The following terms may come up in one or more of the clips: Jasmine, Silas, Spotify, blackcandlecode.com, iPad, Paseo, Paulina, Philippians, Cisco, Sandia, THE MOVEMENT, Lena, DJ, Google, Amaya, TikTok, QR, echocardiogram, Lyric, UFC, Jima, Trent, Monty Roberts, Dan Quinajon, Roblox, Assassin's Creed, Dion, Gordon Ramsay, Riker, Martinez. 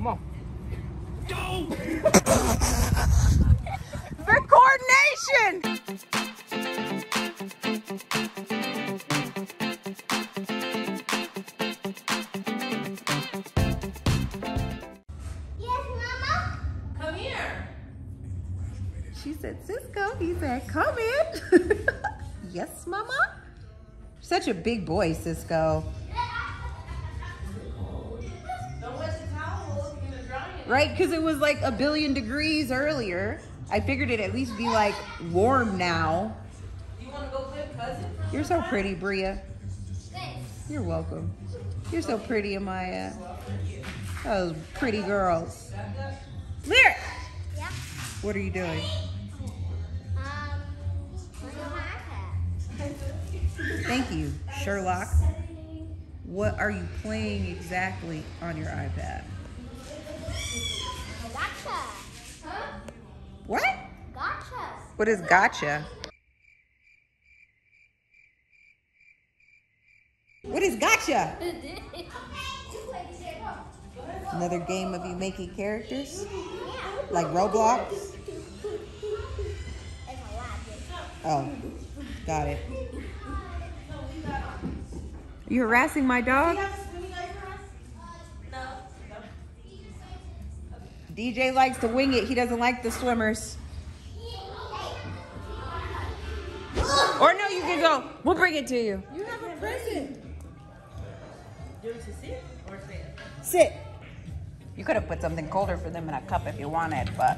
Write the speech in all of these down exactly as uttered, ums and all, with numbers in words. Come on. Go! The coordination! Yes, Mama? Come here. She said, Cisco, he said, come in. Yes, Mama? You're such a big boy, Cisco. Right, because it was like a billion degrees earlier. I figured it'd at least be like warm now. You want to go play cousin? You're so pretty, Bria. Thanks. You're welcome. You're so pretty, Amaya. Those pretty girls. Lyric! Yeah? What are you doing? Um, iPad. Thank you, Sherlock. What are you playing exactly on your iPad? Gotcha. Huh? What? Gotcha. What is gotcha? What is gotcha? Another game of you making characters? Yeah. Like Roblox? Oh, got it. You harassing my dog? D J likes to wing it. He doesn't like the swimmers. Or no, you can go. We'll bring it to you. You have a present. Do you want to sit or sit? Sit. You could have put something colder for them in a cup if you wanted, but.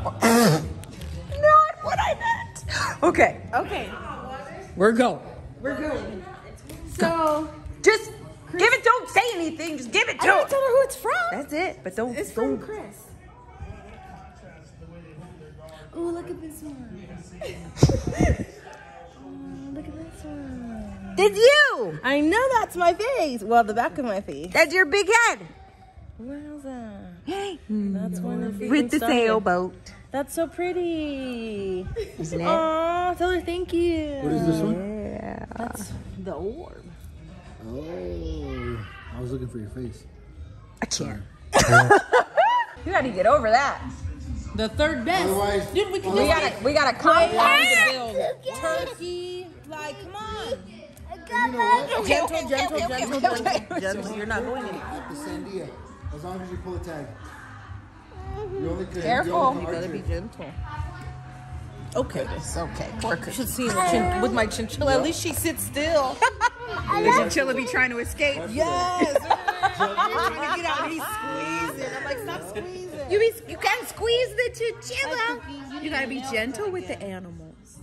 Not what I meant. Okay. Okay. We're going. We're going. So. Just. Give it, don't say anything, just give it to her. I don't tell her who it's from. That's it, but don't. It's don't. From Chris. Oh, look at this one. Oh, look at this one. Did you? I know that's my face. Well, the back of my face. That's your big head. Wowza. Hey. That's one of the with the sailboat. That's so pretty. Isn't it? Aw, tell her thank you. What is this one? Yeah. That's the orb. Oh, I was looking for your face. I can't. You gotta get over that. The third best. Otherwise, Dude, we, can we gotta, we gotta climb the build. Turkey, like, come on. You know gentle, gentle, gentle, gentle, gentle. You're not going anywhere. Like the Sandia, as long as you pull a tag. You only could Careful. You gotta be gentle. Okay. Okay. You should see her chin with my chinchilla. Yep. At least she sits still. The chinchilla be trying to escape. Yes. Trying to get out. He's squeezing. I'm like, stop squeezing. You be, you can't squeeze the chinchilla. You gotta be gentle with the animals.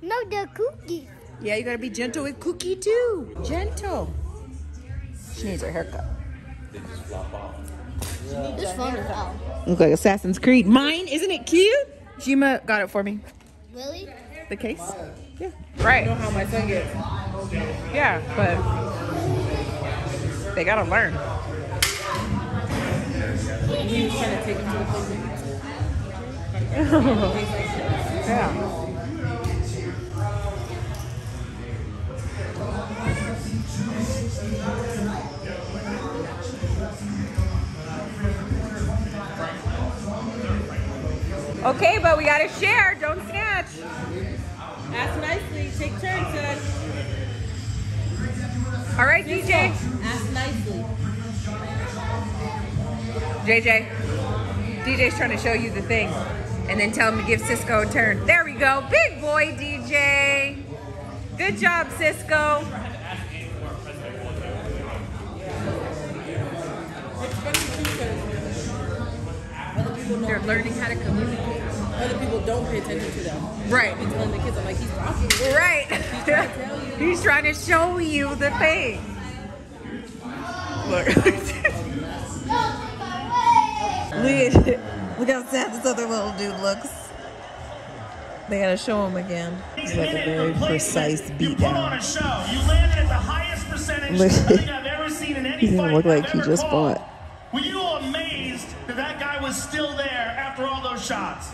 No, the cookie. Yeah, you gotta be gentle with Cookie too. Gentle. She needs her haircut. They just flop off. This phone is out. Looks like Assassin's Creed. Mine, isn't it cute? Jima got it for me. Really? The case? Yeah. Right. I don't know how my son gets. Yeah, but they gotta learn. Yeah. Okay, but we gotta share. Don't snatch. Ask nicely. Take turns, son. All right, D J. Ask nicely. J J. D J's trying to show you the thing. And then tell him to give Cisco a turn. There we go. Big boy, D J. Good job, Cisco. They're learning how to communicate. Other people don't pay attention to them. Right. He's telling the kids, I'm like, he's talking. Right. He's trying to tell you. He's trying to show you the thing. Look. Look. Look how sad this other little dude looks. They gotta show him again. It's like a very precise beatdown. You put on a show. You landed at the highest percentage I think I've ever seen in any fight. He didn't look like he just fought. Were you amazed that that guy was still there after all those shots?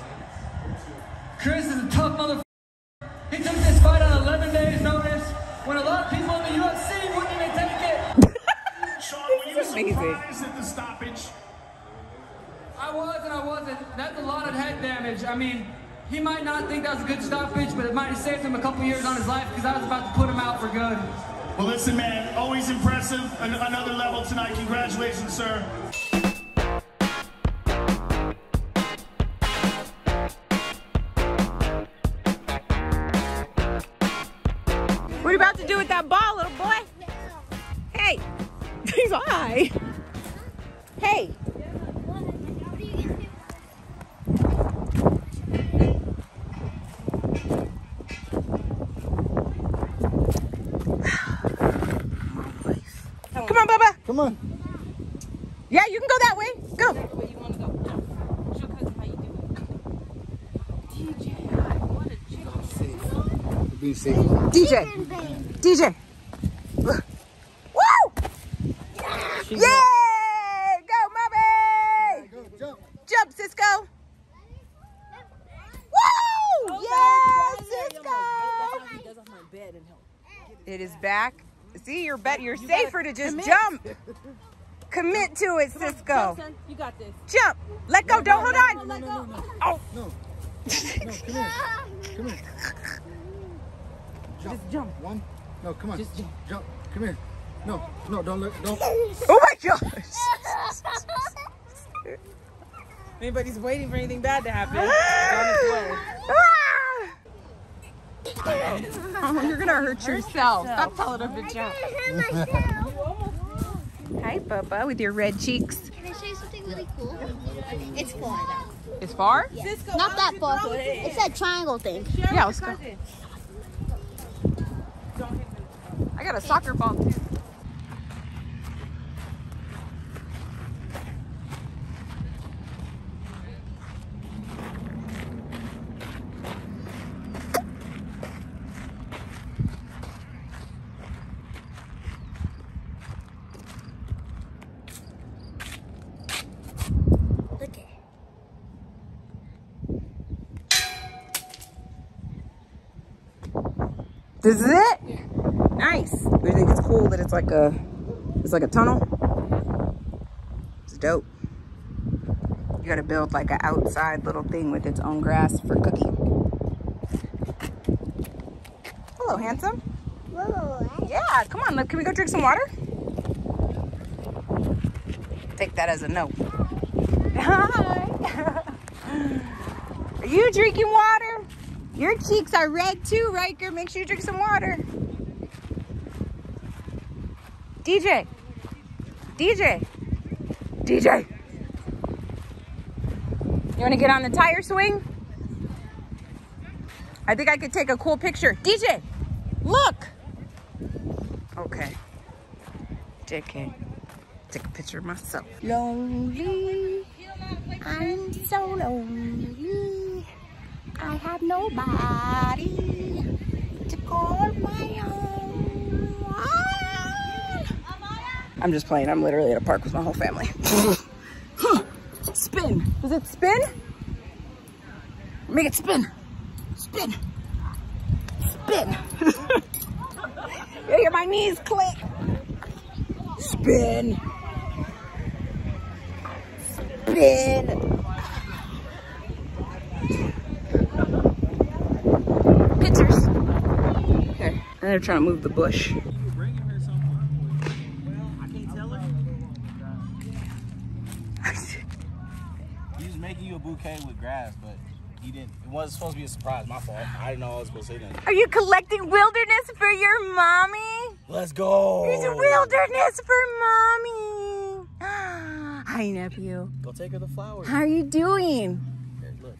Chris is a tough motherfucker. He took this fight on eleven days notice when a lot of people in the U F C wouldn't even take it. Sean, when you were amazing. Surprised at the stoppage. I was and I wasn't. That's a lot of head damage. I mean, he might not think that was a good stoppage, but it might have saved him a couple years on his life because I was about to put him out for good. Well, listen, man, always impressive. An another level tonight. Congratulations, sir. What are you about to do with that ball, little boy? Hey. He's all right. Hey. Come on. Yeah, you can go that way. Go. That's the way you want to go. Show cousin how you do it. D J, what a chicken. Be safe. D J. D J. Woo! Yeah! Yay! Go, mommy! Go, jump. Jump, Cisco. Woo! Oh, yeah, Cisco! It is back. See, you're better. You're you safer to just commit. Jump. Commit to it, Come Cisco. On, jump, you got this. Jump. Let go. No, Don't no, hold no, on. No, no, no, no. Oh. No. No. Come here. Come here. Jump. Just jump. One. No. Come on. Just jump. Jump. Come here. No. No. Don't look. Don't. Oh my gosh. Anybody's waiting for anything bad to happen. Oh, you're gonna hurt yourself. Stop telling him to jump. Hi, Bubba, with your red cheeks. Can I show you something really cool? It's far, though. It's far? Yeah. Cisco, not that far. It's that triangle thing. Yeah, let's go. I got a soccer ball, too. This is it? Yeah. Nice. Do you think it's cool that it's like a it's like a tunnel? It's dope. You gotta build like an outside little thing with its own grass for Cookie. Hello, handsome. Whoa. Yeah, come on, look, can we go drink some water? Take that as a no. Hi. Are you drinking water? Your cheeks are red too, Riker. Make sure you drink some water. D J. D J. D J. You want to get on the tire swing? I think I could take a cool picture. D J, look. Okay. J K. Take a picture of myself. Lonely. I'm so lonely. I have nobody to call my own. I'm just playing. I'm literally at a park with my whole family. Spin. Does it spin? Make it spin. Spin. Spin. You hear my knees click. Spin. Spin. They're trying to move the bush. I can't tell her. He was making you a bouquet with grass, but he didn't. It wasn't supposed to be a surprise. My fault. I didn't know I was supposed to say that. Are you collecting wilderness for your mommy? Let's go. There's a wilderness for mommy. Hi, nephew. Go take her the flowers. How are you doing? Look.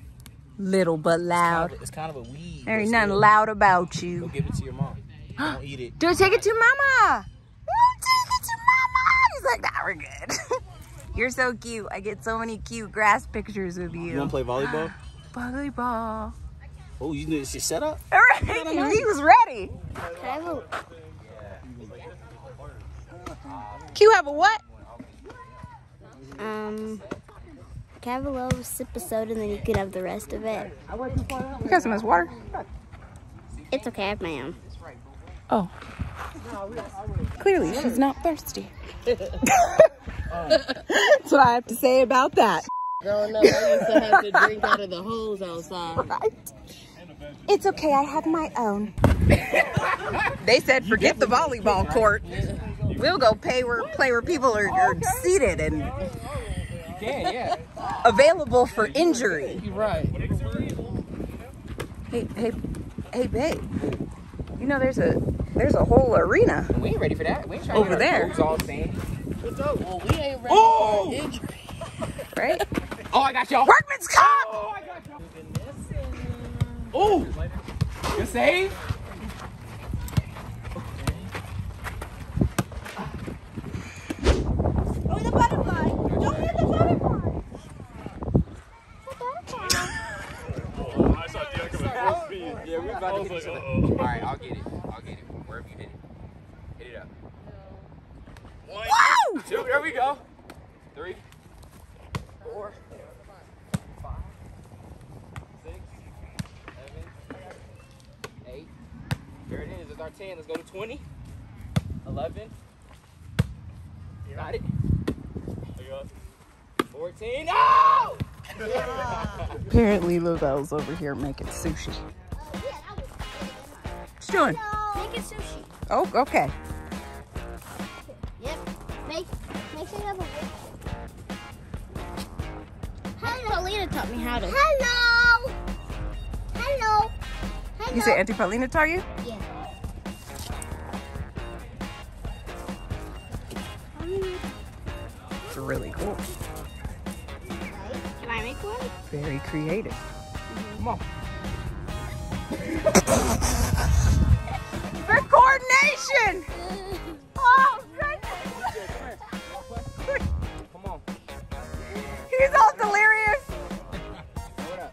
Little but loud. It's kind of a, kind of a weed. There ain't nothing loud about you. Go give it to your mom. Don't eat it. Don't take it to mama. Don't take it to mama. He's like, nah, we're good. You're so cute. I get so many cute grass pictures with you. You want to play volleyball? Volleyball. Oh, you knew this set up? All right. He was ready. Can you have a what? Um, can I have a little sip of soda and then you could have the rest of it? You got some of this water? It's okay. I have my own. Oh. Clearly, she's not thirsty. Oh. That's what I have to say about that. Growing up, I used to have to drink out of the holes outside. Right. It's okay, I have my own. They said, forget the volleyball court. We'll go pay where, play where people are, are seated and yeah, yeah. available for injury. You're right. Hey, hey, hey, babe. You know, there's a there's a whole arena. We ain't ready for that. We ain't trying over to there. All What's up? Well, we ain't ready oh! for injury. Right? Oh, I got y'all. Workman's Cop! Oh, I got y'all. Oh, good save. Oh, the butterfly. Don't hit the butterfly. The butterfly. Oh, I saw Dion coming full speed. Yeah, we were about to get like, uh-oh. All right, I'll get it. I'll get it. Wherever you did it. Hit it up. One, Whoa! two, there we go. Three, four. There it is. It's our ten. Let's go to twenty. eleven. Yeah. Got it. fourteen. Oh! Yeah. Apparently, Lavelle's over here making sushi. Oh, yeah, that was What's doing? No. Making sushi. Oh, okay. Yep. Make, make sure you have a wig. Hello. Lena taught me how to. Hello. Hello. Hello. You said Auntie Paulina taught you? Yeah. It's really cool. Can I make one? Very creative. Mm-hmm. Come on. For coordination! Oh, goodness! Come on. He's all delirious. What up?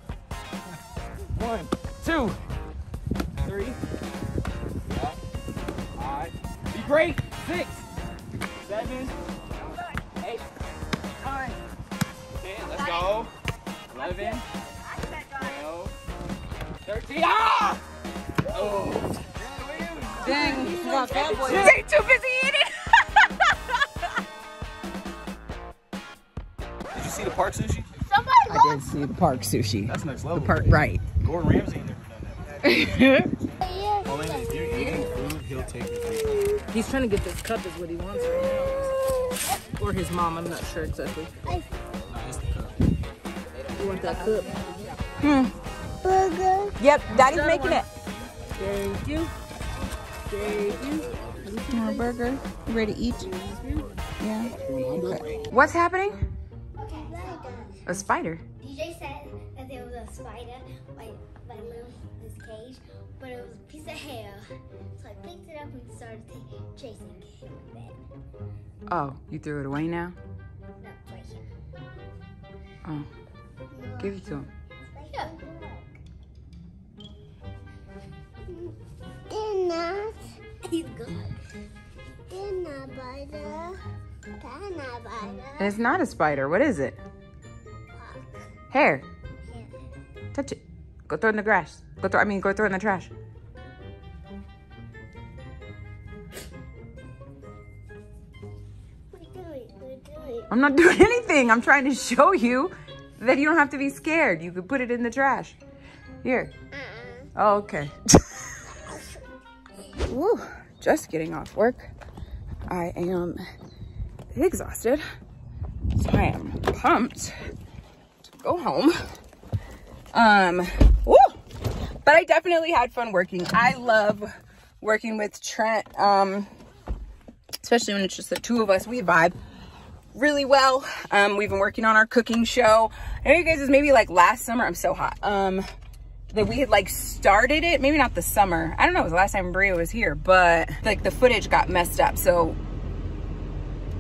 One, two. Three, yeah, five, be great, six, seven, eight, nine, ten, let's go, eleven, twelve, thirteen, ah! Oh! Dang, he's not that boy. Is he too busy eating? Did you see the park sushi? Somebody I did see the park sushi. That's next level. The park, right. Gordon Ramsay in there. He's trying to get this cup is what he wants right now. Or his mom, I'm not sure exactly. No, it's the cup. You want that cup? Hmm. Yep, Daddy's making it. Thank you. Thank you. More burger. You ready to eat? Yeah. Okay. What's happening? A spider. D J said that there was a spider by my mom's cage, but it was a piece of hair. So I picked it up and started chasing it with it. Oh, you threw it away now? No, it's right here. Oh. Look. Give it to him. It's right here. Dinner. He's gone. Dinner spider. Dinner spider. It's not a spider. What is it? Hair. Yeah. Touch it. Go throw it in the grass. Go throw I mean go throw it in the trash. What are you doing? What are you doing? I'm not doing anything. I'm trying to show you that you don't have to be scared. You could put it in the trash. Here. Uh-uh. Oh, okay. Woo, just getting off work. I am exhausted. So I am pumped. Go home. Um, woo! But I definitely had fun working. I love working with Trent, um, especially when it's just the two of us. We vibe really well. Um, we've been working on our cooking show. I know you guys, is maybe like last summer. I'm so hot. Um, that we had like started it. Maybe not the summer. I don't know. It was the last time Bria was here, but like the footage got messed up. So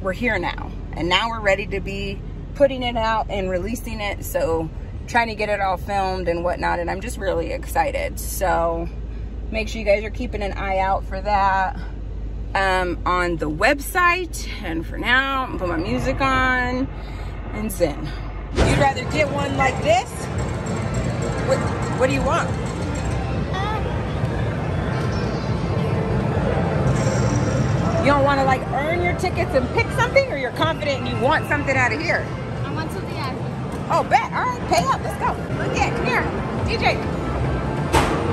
we're here now, and now we're ready to be putting it out and releasing it, so trying to get it all filmed and whatnot, and I'm just really excited. So make sure you guys are keeping an eye out for that um on the website. And for now, I'm gonna put my music on and sing. You'd rather get one like this? What what do you want? Uh. You don't want to like earn your tickets and pick something, or you're confident and you want something out of here? I want something out of here. Oh, bet. All right, pay up. Let's go. Look at it. Come here. D J.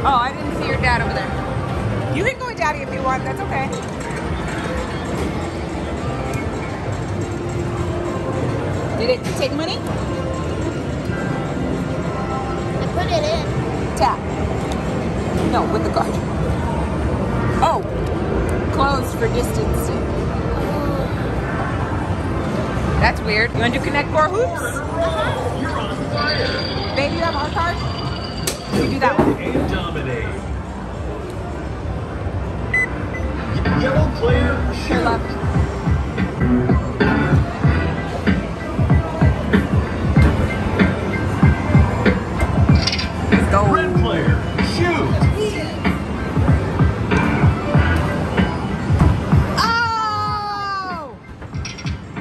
Oh, I didn't see your dad over there. You can go with daddy if you want. That's okay. Did it take money? I put it in. Tap. No, with the card. Oh. Closed for distancing. That's weird. You want to do Connect Four hoops? Uh-huh. You're on fire. Baby, you have all cards? You do that one. And dominate. Yellow player, shoot. Let's go. Red player, shoot. Oh!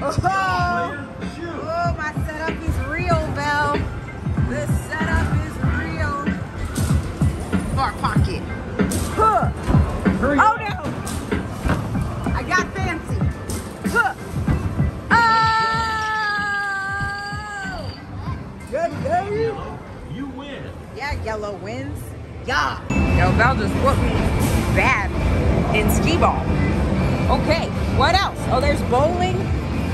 Oh! Player, shoot. Oh, my setup is real, Belle. The setup is real. Far pocket. Huh. Hurry up. Oh, no. Yellow wins. Yeah. Yo, Belle just whooped me bad in skee-ball. Okay, what else? Oh, there's bowling.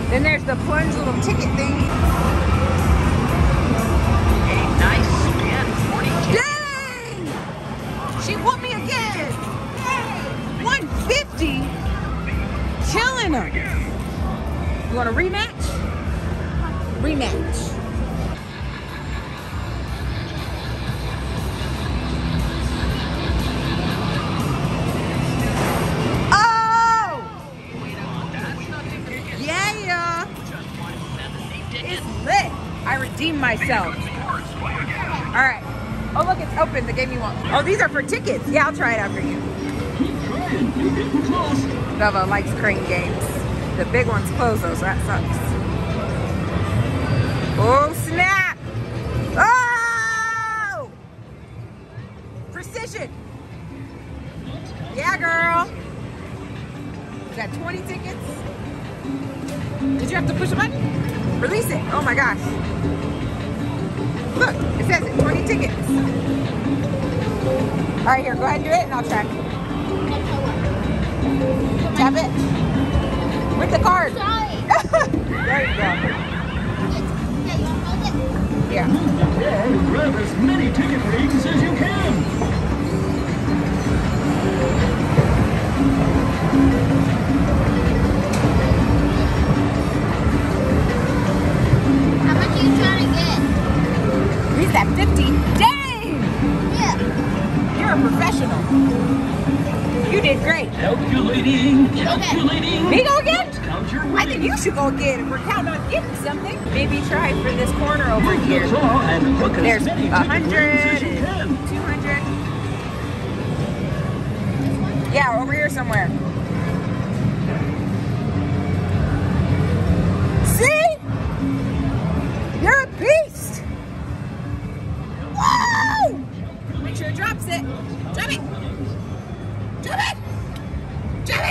Then there's the plunge little ticket thing. A nice spin. Dang! She whooped me again. Dang! one fifty. Killing her. You want a rematch? Rematch. Myself. All right. Oh, look, it's open. They gave me one. Oh, these are for tickets. Yeah, I'll try it out for you. Bella likes crane games. The big one's closed, though, so that sucks. Oh, snap. Oh! Precision. Yeah, girl. Is that twenty tickets? Did you have to push a button? Release it. Oh, my gosh. Look, it says it, twenty tickets. All right, here, go ahead and do it, and I'll track. Tap it. With the card. There you go. Yeah. Grab as many ticket rings as you can. How much are you trying to get? He's at fifty. Dang! Yeah. You're a professional. You did great. Calculating, calculating. Okay. Me go again? I think you should go again. If we're counting on getting something, maybe try for this corner over here. There's one hundred, two hundred. Yeah, over here somewhere. See? You're a beast. Whoa! Make sure it drops it. Drop it! Drop it! Drop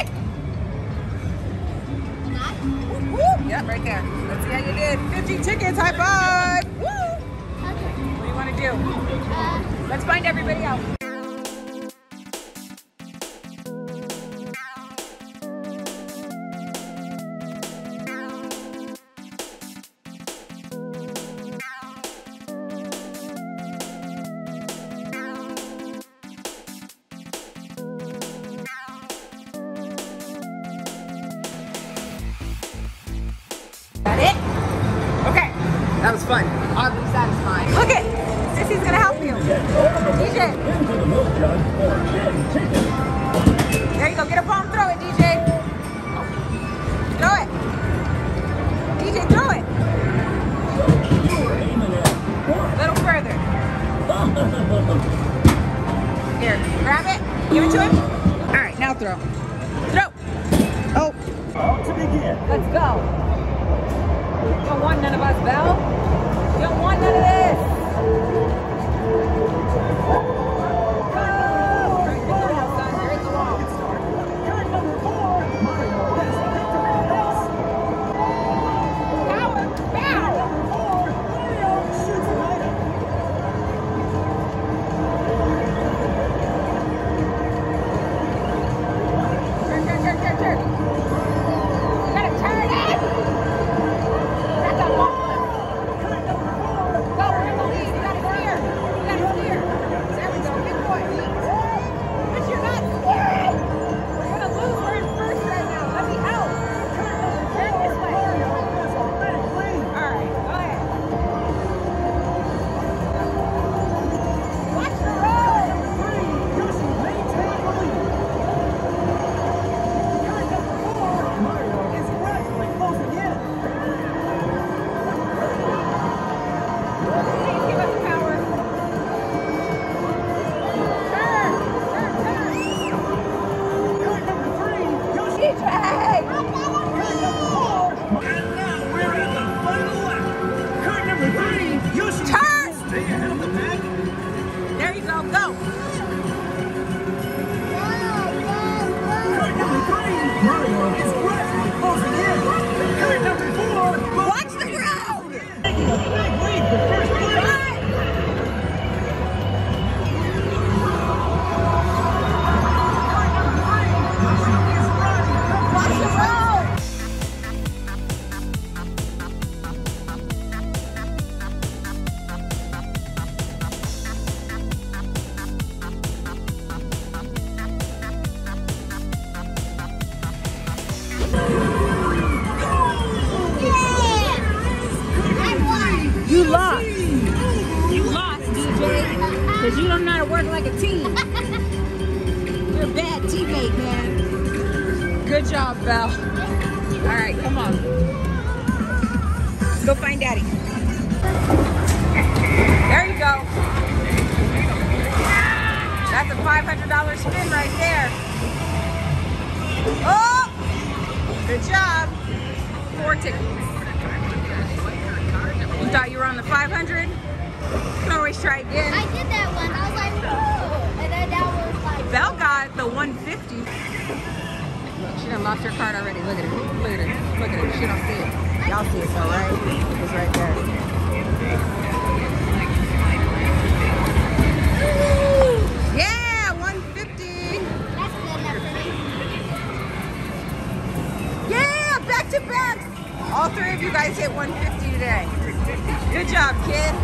it! Woo, woo. Yep, right there. Let's see how you did. fifty tickets, high five! Woo! Okay. What do you want to do? Uh, Let's find everybody out. That was fun. Oddly satisfying. Look it! Sissy's gonna help you. D J. There you go. Get a palm, throw it, D J. Throw it. D J, throw it. A little further. Here, grab it. Give it to him. Alright, now throw. Throw. Oh. Let's go. You don't want none of us, Belle. You don't want none of this. Go! Break the wall, son. Break the wall. You're number four. You lost. You lost, D J. Because you don't know how to work like a team. You're a bad teammate, man. Good job, Belle. All right, come on. Go find Daddy. There you go. That's a five hundred dollar spin right there. Oh! Good job. Four tickets. You thought you were on the five hundred? You can always try again. I did that one. I was like, whoa. And then that was like... Belle got the one fifty. She done lost her card already. Look at her. Look at her. Look at her. She don't see it. Y'all see it though, right? It's right there. Ooh, yeah, one fifty. That's good enough for me. Yeah, back to back. All three of you guys hit one fifty today. Good job, kid.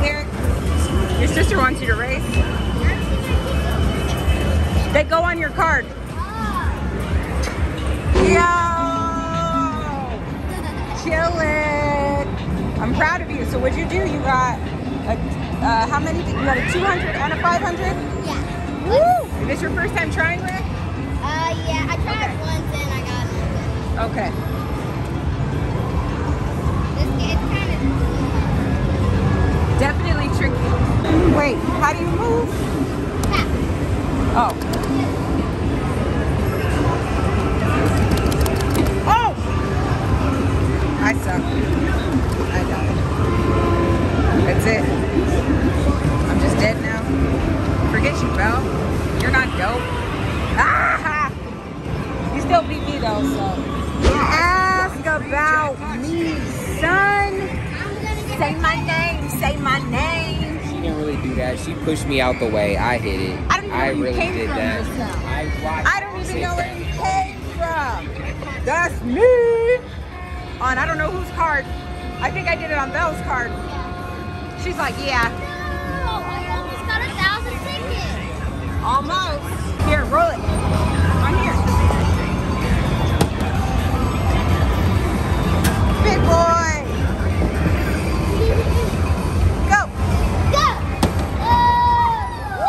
Lyric, your sister wants you to race. They go on your card. Yo! Chillin'. I'm proud of you. So what'd you do? You got, a, uh, how many? You got a two hundred and a five hundred? Yeah. Woo! Is this your first time trying, Lyric? Uh, yeah. I tried okay. once and I got it. Okay. This game's kind of tricky. Definitely tricky. Wait, how do you move? Tap. Oh. Oh! I suck. I died. That's it. I'm just dead now. Forget you, Belle. You're not dope. Ah! You still beat me though, so. Ask about me, son. Say my name, say my name. She didn't really do that. She pushed me out the way. I hit it. I, don't even I know where really you came did from that. Yourself. I watched. I don't even know where you came from. That's me. On I don't know whose card. I think I did it on Belle's card. She's like, yeah. No, I almost got a thousand tickets. Almost. Here, roll it. I'm here. Big boy! Go! Go! Oh.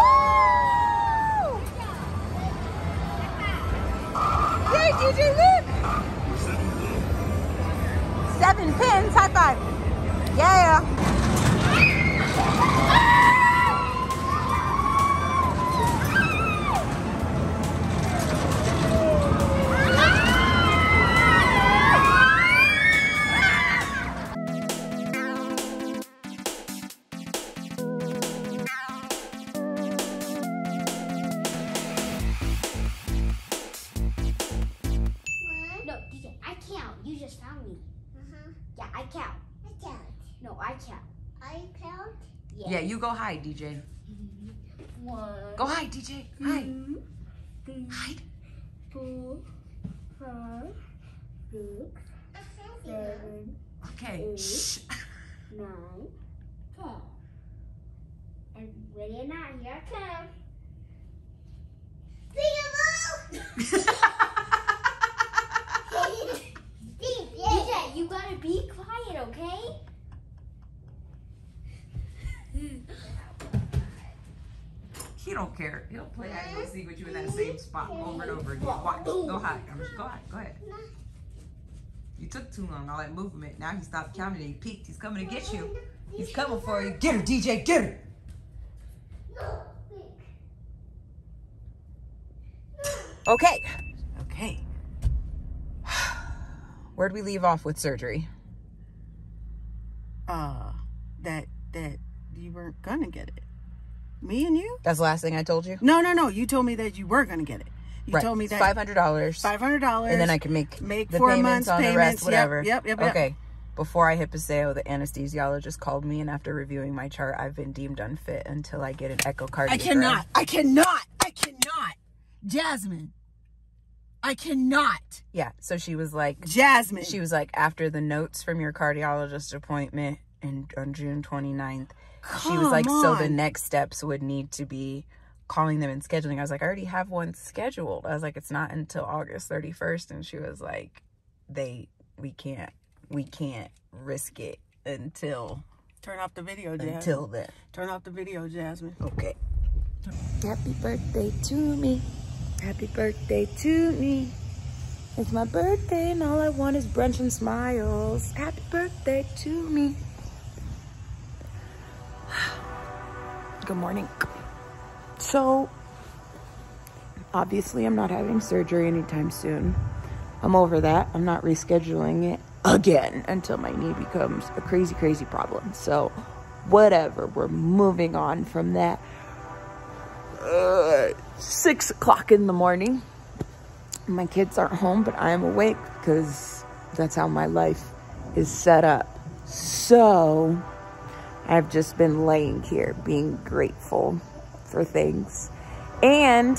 Woo! Yay, D J, look! Seven pins, high five! Yeah! Yeah, you go hide, D J. One. Go hide, D J. Two, hide. Three, hide. Four, five, six, seven, okay. Eight, shh. Nine, ten. And when you're not, here I come. Sing along! D J, you gotta be quiet, okay? He don't care. He'll play hide and go seek with you in that same spot over and over again. Watch. Go hide. I'm just, go hide. Go ahead. You took too long. All that movement. Now he stopped counting. He peeked. He's coming to get you. He's coming for you. Get her, D J. Get her. Okay. Okay. Where'd we leave off with surgery? Uh, that that you weren't gonna get it. Me and you? That's the last thing I told you? No, no, no. You told me that you were going to get it. You right. told me that... five hundred dollars. five hundred dollars. And then I could make, make the four payments months, on payments, the rest, whatever. Yep, yep, yep. Okay. Yep. Before I hit Paseo, the anesthesiologist called me, and after reviewing my chart, I've been deemed unfit until I get an echocardiogram. I cannot. I cannot. I cannot. Jasmine. I cannot. Yeah. So she was like... Jasmine. She was like, after the notes from your cardiologist appointment in, on June twenty-ninth... Come she was like, on. So the next steps would need to be calling them and scheduling. I was like, I already have one scheduled. I was like, it's not until August thirty-first. And she was like, they we can't we can't risk it until turn off the video, Jasmine. Until then, turn off the video, Jasmine. Okay. Happy birthday to me. Happy birthday to me. It's my birthday and all I want is brunch and smiles. Happy birthday to me. Good morning. So, obviously I'm not having surgery anytime soon. I'm over that. I'm not rescheduling it again until my knee becomes a crazy, crazy problem. So, whatever. We're moving on from that. Uh, six o'clock in the morning. My kids aren't home, but I am awake because that's how my life is set up. So I've just been laying here being grateful for things. And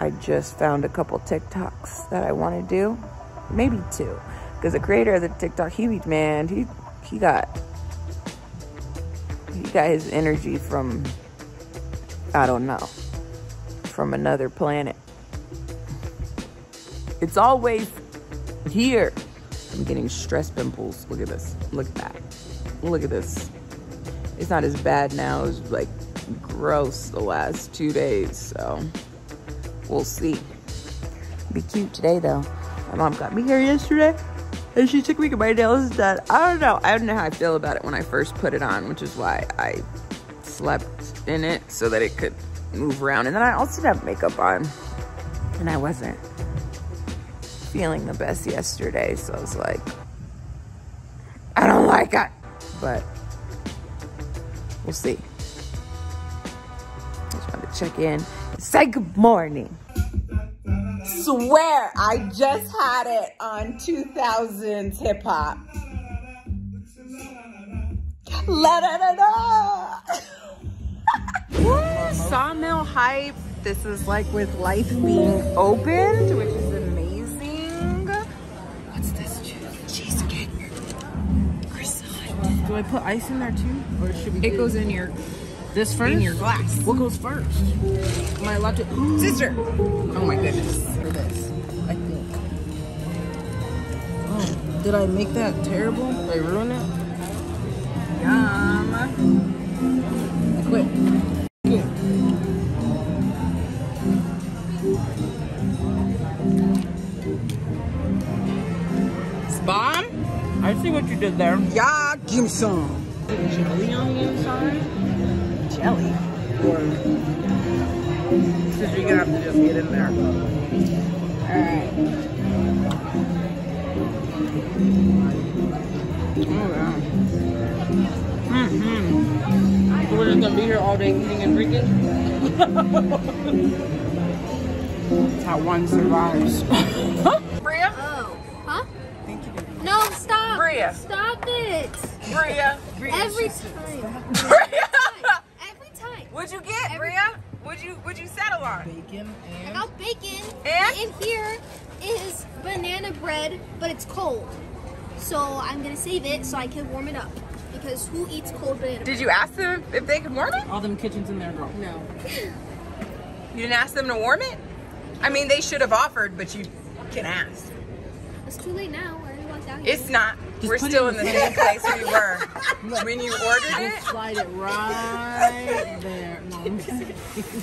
I just found a couple TikToks that I want to do. Maybe two. Because the creator of the TikTok, he, man, he, he got, he got his energy from, I don't know, from another planet. It's always here. I'm getting stress pimples. Look at this. Look at that. Look at this. It's not as bad now. It's like gross the last two days. So we'll see. Be cute today though. My mom got me here yesterday and she took me to my nails done. I don't know. I don't know how I feel about it when I first put it on, which is why I slept in it so that it could move around. And then I also didn't have makeup on and I wasn't feeling the best yesterday, so I was like, I don't like it, but we'll see. Just wanted to check in. Say good morning. Swear I just had it on two thousands hip hop. La da da da. Sawmill hype. This is like with life being opened, which is amazing. Do I put ice in there too, or should we? It do? Goes in your this first. In your glass. What goes first? Am I allowed to? Sister. Oh my goodness. For this, I think. Oh, did I make that terrible? Did I ruin it? Yum. I quit. It's bomb. I see what you did there. Yeah. Give me some. Jelly on the inside? Jelly? Or... Sister, you're gonna have to just get in there. Alright. Oh, wow. Mm-hmm. So we're just gonna be here all day eating and drinking? That's how one survives. Bria? Oh. Huh? Thank you. No, stop! Bria! Stop it! Bria. Bria. Every time. Bria. Every time. What'd you get, Every Bria? What'd you What'd you settle on? Bacon and. I got bacon. And in here is banana bread, but it's cold, so I'm gonna save it so I can warm it up because who eats cold banana? Did bread? You ask them if they could warm it? All them kitchens in there, girl. No. You didn't ask them to warm it? I mean, they should have offered, but you can ask. It's too late now. It's not. Just we're still in the same place we were when you ordered it. Just slide it right there. No,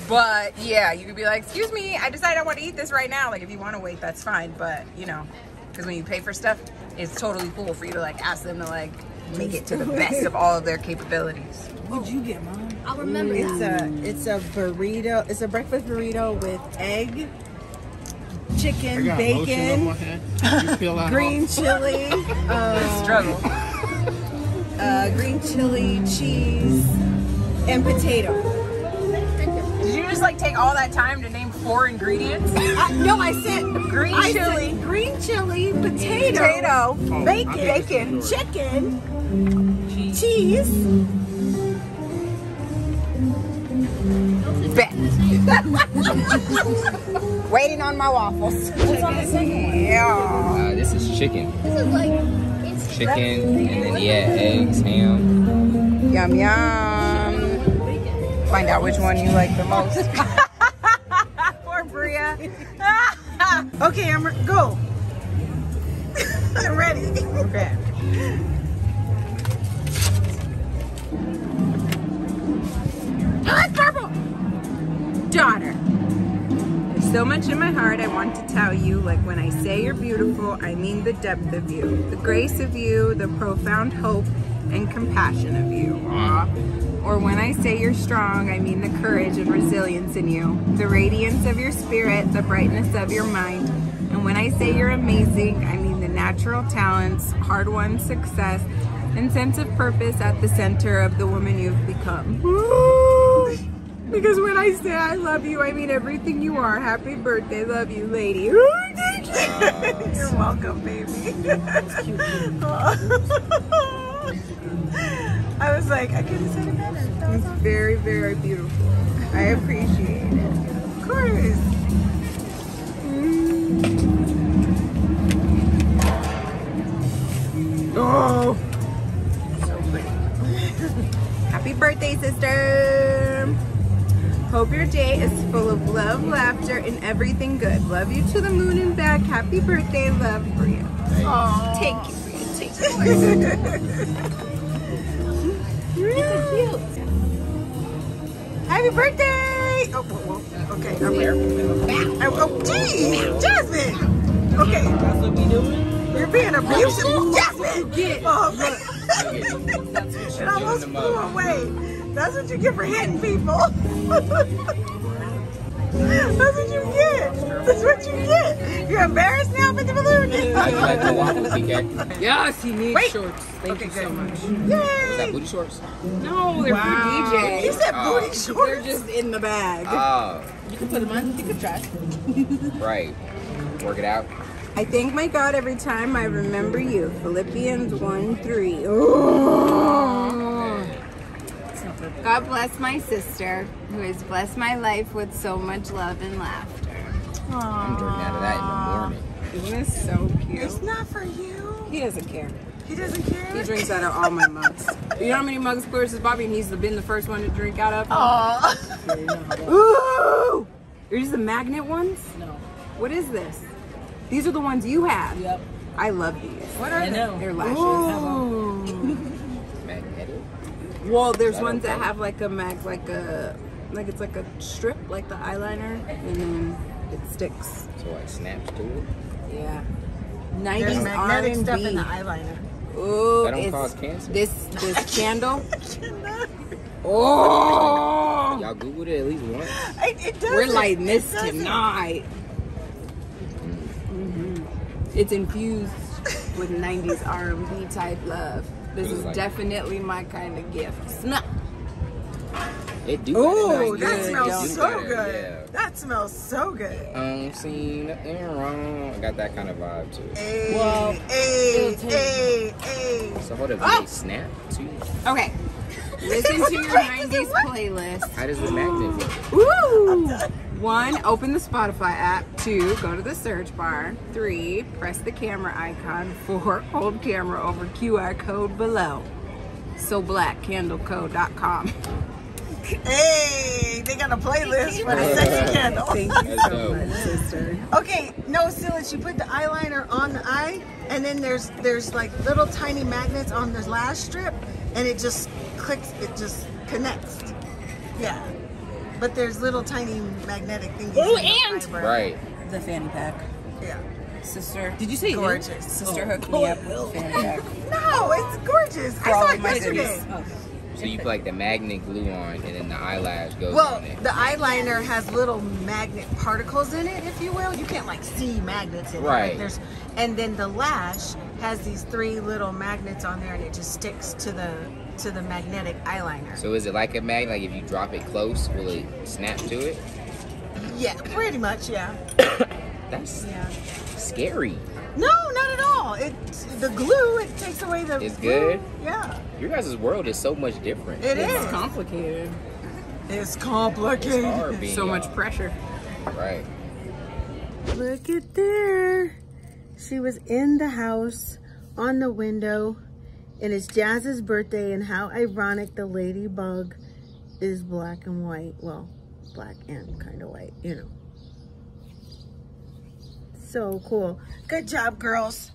but yeah, you could be like, excuse me, I decided I want to eat this right now. Like if you want to wait, that's fine. But you know, because when you pay for stuff, it's totally cool for you to like ask them to like make it to the best of all of their capabilities. What'd you get, Mom? I'll remember it's that. A, it's a burrito. It's a breakfast burrito with egg. Chicken, bacon, you green chili, um, struggle. Uh, green chili, cheese, and potato. Did you just like take all that time to name four ingredients? I, no, I said green I chili, said green chili, potato, potato, oh, bacon, bacon, chicken, cheese. cheese. Bet. Waiting on my waffles. What's on the second one? Yeah. Uh, this is chicken. This is like it's chicken breakfast. And then yeah, eggs, ham. Yum yum. Find out which one you like the most. Poor Bria. Okay, I'm go. I'm ready. Okay. Oh, it's purple! Daughter. There's so much in my heart I want to tell you, like when I say you're beautiful, I mean the depth of you, the grace of you, the profound hope and compassion of you. Aww. Or when I say you're strong, I mean the courage and resilience in you, the radiance of your spirit, the brightness of your mind. And when I say you're amazing, I mean the natural talents, hard-won success, and sense of purpose at the center of the woman you've become. Woo! Because when I say I love you, I mean everything you are. Happy birthday, love you, lady. Woo, thank you. You're welcome, baby. I was like, I couldn't say it better. That was it's awesome. Very, very beautiful. I appreciate it. Of course. Mm. Oh. Happy birthday, sister! Hope your day is full of love, laughter, and everything good. Love you to the moon and back. Happy birthday, love, Bria. Aww. Take it, Bria. Take it. Happy birthday! Oh, whoa, whoa. Okay, I'm here. Oh, geez, Jasmine. Okay. That's what we doing. You're being abusive, Jasmine. Oh, okay. It almost flew away. That's what you get for hitting people. That's what you get. That's what you get. You're embarrassed now with the balloon. Yes, he needs Wait. shorts. Thank okay, you good. so much. Yay. Was that booty shorts? No, they're wow. for D J. He said booty uh, shorts. They're just in the bag. Uh, you can put them on. You can try. Right. Work it out. I thank my God every time I remember you. Philippians one three. Oh. God bless my sister, who has blessed my life with so much love and laughter. Aww. I'm drinking out of that in the morning. Isn't this so cute? It's not for you. He doesn't care. He doesn't care? He drinks out of all my mugs. You know how many mugs Claire says Bobby, and he's been the first one to drink out of? Aww. Ooh! Are these the magnet ones? No. What is this? These are the ones you have. Yep. I love these. What are I they? Know. They're lashes. Magnetic. Well, there's ones that have like a mag, like a, like it's like a strip, like the eyeliner, and then it sticks. So like snaps to it. Yeah. nineties magnetic R and B stuff in the eyeliner. Oh, that don't cause cancer. This this candle. Oh. Y'all Googled it at least once. It, it doesn't. We're lighting this tonight. It's infused with nineties R and B type love. This is like, definitely my kind of gift. Snap. It do. Ooh, that good. smells do so better. good. Yeah. That smells so good. I um, don't see nothing wrong. I got that kind of vibe too. Hey, well, hey, hey, hey. So hold up, oh. snap too. Okay. Listen to your nineties playlist. How does the magnet work? Ooh. One, open the Spotify app. Two, go to the search bar. Three, press the camera icon. Four, hold camera over Q R code below. So black candle code dot com. Hey, they got a playlist for the sexy candle. Thank you so much, sister. Okay, no, Silas, you put the eyeliner on the eye, and then there's there's like little tiny magnets on the lash strip, and it just clicks, it just connects. Yeah. But there's little tiny magnetic things. Oh, and the right, the fanny pack. Yeah, sister. Did you say gorgeous? You sister oh, hooked me up with a fanny pack. No, it's gorgeous. For I saw it yesterday. Oh. So you put like the magnet glue on, and then the eyelash goes. Well, on it. The eyeliner has little magnet particles in it, if you will. You can't like see magnets in right. it. Right. There's, and then the lash has these three little magnets on there, and it just sticks to the. to the magnetic eyeliner. So is it like a magnet? Like if you drop it close, will it snap to it? Yeah, pretty much, yeah. That's yeah. scary. No, not at all. It the glue, it takes away the It's glue. good? Yeah. Your guys' world is so much different. It, it is. It's complicated. It's complicated. It's hard being so much pressure. Right. Look at there. She was in the house, on the window, and it's Jazz's birthday, and how ironic the ladybug is black and white. Well, black and kind of white, you know. So cool. Good job, girls.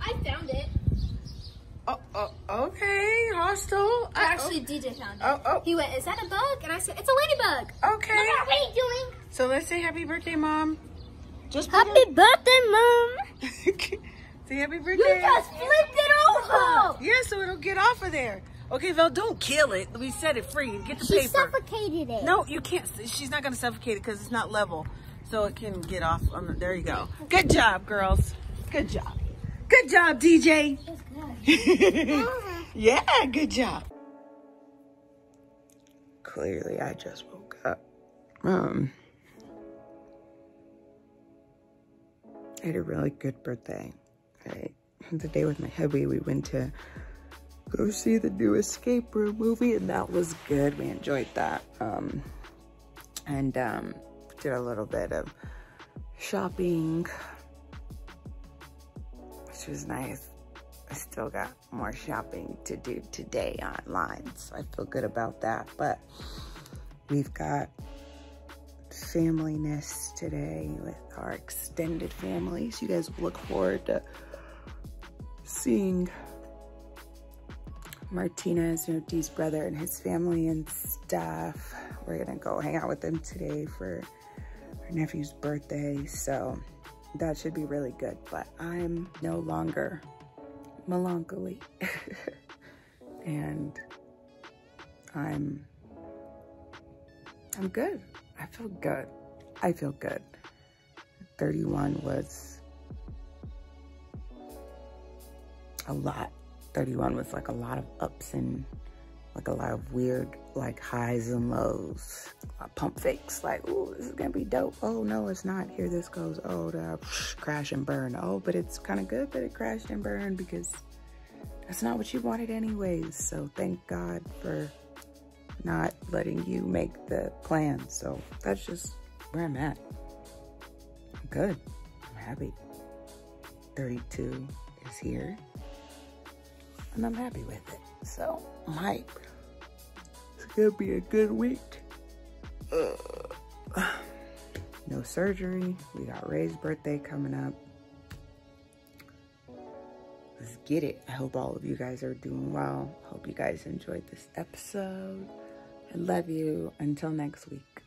I found it. Oh, oh, okay, hostile. Actually, I, oh. D J found it. Oh, oh. He went, is that a bug? And I said, it's a ladybug. Okay. Look at what are you doing? So let's say happy birthday, Mom. Just happy birthday, Mom. Say happy birthday. You just flipped it over. Yeah, so it'll get off of there. Okay, Val, don't kill it. We set it free. Get the she paper. She suffocated it. No, you can't. She's not going to suffocate it because it's not level. So it can get off. On the, there you go. Good job, girls. Good job. Good job, D J. Yeah, good job. Clearly, I just woke up. Um, I had a really good birthday. I, the day with my hubby, we went to go see the new escape room movie, and that was good. We enjoyed that. Um, and um, did a little bit of shopping, which was nice. I still got more shopping to do today online, so I feel good about that. But we've got familyness today with our extended family, so you guys look forward to seeing Martinez, you know, Dee's brother and his family and stuff. We're gonna go hang out with them today for our nephew's birthday, so that should be really good. But I'm no longer melancholy and I'm I'm good. I feel good. I feel good. thirty-one was a lot. thirty-one was like a lot of ups and like a lot of weird like highs and lows. Pump fakes, like, ooh, this is gonna be dope. Oh no, it's not. Here this goes. Oh, the crash and burn. Oh, but it's kind of good that it crashed and burned because that's not what you wanted anyways. So thank God for not letting you make the plan. So that's just where I'm at. I'm good. I'm happy. thirty-two is here. And I'm happy with it. So I'm hyped. It's gonna be a good week. Ugh. No surgery. We got Ray's birthday coming up. Let's get it. I hope all of you guys are doing well. Hope you guys enjoyed this episode. I love you. Until next week.